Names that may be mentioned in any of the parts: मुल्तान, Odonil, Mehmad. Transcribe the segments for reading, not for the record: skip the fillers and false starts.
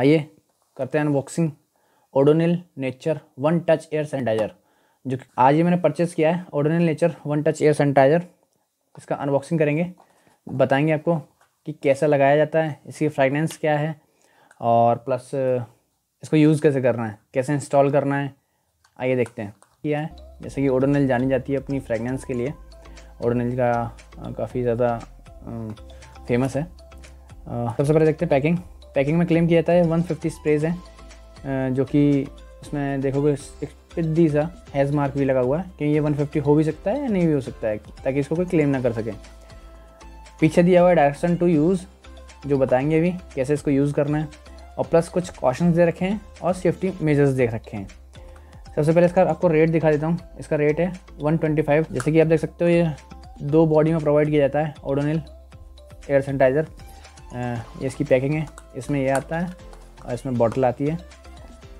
आइए करते हैं unboxing Odonil nature one touch air sanitiser, जो कि आज ही मैंने परचेज़ किया है। Odonil nature one touch air sanitiser, इसका अनबॉक्सिंग करेंगे, बताएंगे आपको कि कैसा लगाया जाता है, इसकी फ्रेगनेंस क्या है और प्लस इसको यूज़ कैसे करना है, कैसे इंस्टॉल करना है। आइए देखते हैं क्या है। जैसे कि ओडोनिल जानी जाती है अपनी फ्रेगनेंस के लिए, ओडोनिल का काफ़ी ज़्यादा फेमस है। सबसे पहले देखते हैं पैकिंग। पैकिंग में क्लेम किया जाता है 150 स्प्रेज हैं, जो कि उसमें देखोगे एक पिद्दी सा हैज़ मार्क भी लगा हुआ है कि ये 150 हो भी सकता है या नहीं भी हो सकता है, ताकि इसको कोई क्लेम ना कर सके। पीछे दिया हुआ है डायरेक्शन टू यूज़, जो बताएंगे भी कैसे इसको यूज़ करना है, और प्लस कुछ कॉशंस दे रखे हैं और सेफ्टी मेजर्स दे रखे हैं। सबसे पहले इसका आपको रेट दिखा देता हूँ। इसका रेट है 125। जैसे कि आप देख सकते हो ये दो बॉडी में प्रोवाइड किया जाता है ओडोनिल एयर सैनिटाइज़र। ये इसकी पैकिंग है, इसमें यह आता है और इसमें बॉटल आती है।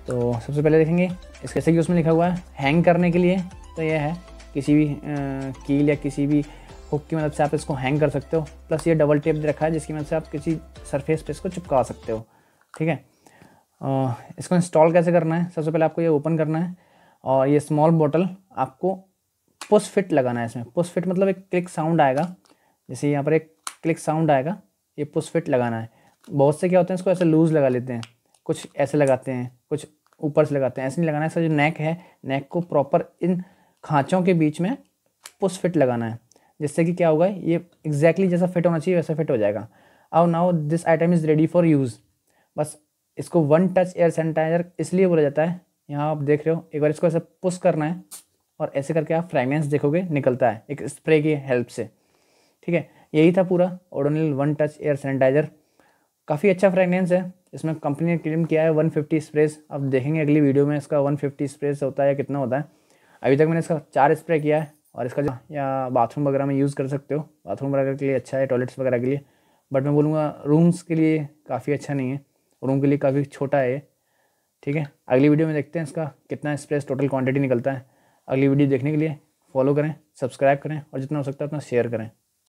तो सबसे पहले देखेंगे इस कैसे कि उसमें लिखा हुआ है हैंग करने के लिए, तो यह है किसी भी कील या किसी भी हुक की मदद से आप इसको हैंग कर सकते हो। प्लस ये डबल टेप रखा है जिसकी मदद से आप किसी सरफेस पे इसको चिपका सकते हो। ठीक है, इसको इंस्टॉल कैसे करना है? सबसे पहले आपको ये ओपन करना है और ये स्मॉल बॉटल आपको पुश फिट लगाना है। इसमें पुश फिट मतलब एक क्लिक साउंड आएगा, जैसे यहाँ पर एक क्लिक साउंड आएगा, ये पुश फिट लगाना है। बहुत से क्या होते हैं इसको ऐसे लूज़ लगा लेते हैं, कुछ ऐसे लगाते हैं, कुछ ऊपर से लगाते हैं, ऐसे नहीं लगाना है। इसका जो नेक है, नेक को प्रॉपर इन खाँचों के बीच में पुश फिट लगाना है, जिससे कि क्या होगा, ये एग्जैक्टली जैसा फिट होना चाहिए वैसा फिट हो जाएगा। और now this item is ready for use. बस इसको वन टच एयर सैनिटाइज़र इसलिए बोला जाता है, यहाँ आप देख रहे हो। एक बार इसको ऐसे पुश करना है और ऐसे करके आप फ्रेगनेंस देखोगे निकलता है एक स्प्रे की हेल्प से। ठीक है, यही था पूरा Odonil one touch air sanitiser. काफ़ी अच्छा फ्रेगनेंस है, इसमें कंपनी ने क्लेम किया है 150 स्प्रेज। आप देखेंगे अगली वीडियो में इसका 150 स्प्रेज होता है या कितना होता है। अभी तक मैंने इसका 4 स्प्रे किया है और इसका जो या बाथरूम वगैरह में यूज़ कर सकते हो, बाथरूम वगैरह के लिए अच्छा है, टॉयलेट्स वगैरह के लिए। बट मैं बोलूँगा रूम्स के लिए काफ़ी अच्छा नहीं है, रूम के लिए काफ़ी छोटा है ये। ठीक है, अगली वीडियो में देखते हैं इसका कितना स्प्रेज टोटल क्वांटिटी निकलता है। अगली वीडियो देखने के लिए फॉलो करें, सब्सक्राइब करें और जितना हो सकता है उतना शेयर करें।